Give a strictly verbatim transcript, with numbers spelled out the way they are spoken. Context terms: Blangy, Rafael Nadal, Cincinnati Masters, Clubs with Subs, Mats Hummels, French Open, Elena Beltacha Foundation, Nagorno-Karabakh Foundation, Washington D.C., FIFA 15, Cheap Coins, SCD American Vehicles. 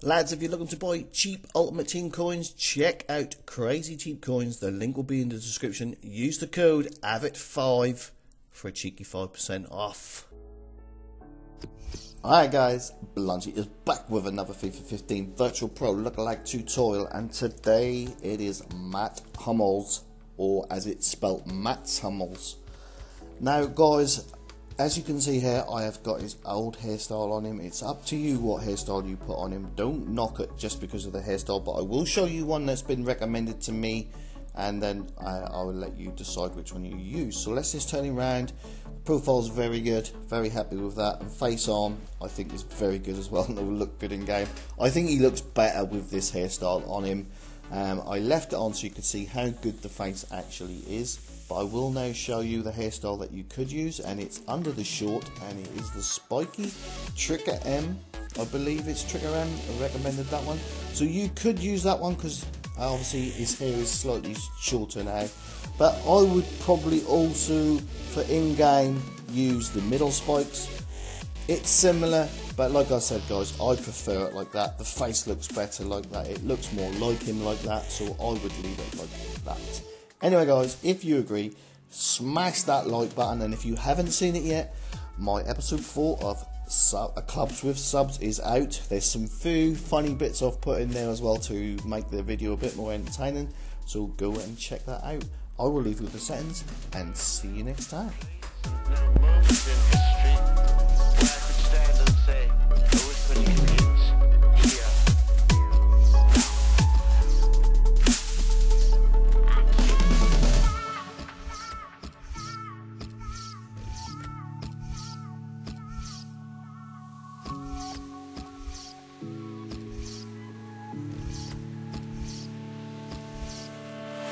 Lads, if you're looking to buy cheap Ultimate Team coins, check out Crazy Cheap Coins. The link will be in the description. Use the code A V I T five for a cheeky five percent off. Alright guys, Blangy is back with another FIFA fifteen Virtual Pro lookalike tutorial, and today it is Mats Hummels, or as it's spelt, Mats Hummels. Now guys, as you can see here, I have got his old hairstyle on him. It's up to you what hairstyle you put on him. Don't knock it just because of the hairstyle, but I will show you one that's been recommended to me, and then I, I will let you decide which one you use. So let's just turn him around. Profile's very good, very happy with that. And face on, I think, is very good as well, and it will look good in game. I think he looks better with this hairstyle on him. Um, I left it on so you could see how good the face actually is, but I will now show you the hairstyle that you could use, and it's under the short, and it is the spiky Tricker M. I believe it's Tricker M. I recommended that one. So you could use that one because obviously his hair is slightly shorter now, but I would probably also, for in-game, use the middle spikes. It's similar, but like I said guys, I prefer it like that. The face looks better like that, it looks more like him like that, so I would leave it like that. Anyway guys, if you agree, smash that like button, and if you haven't seen it yet, my episode four of Clubs with Subs is out. There's some few funny bits I've put in there as well to make the video a bit more entertaining, so go and check that out. I will leave you with the settings, and see you next time.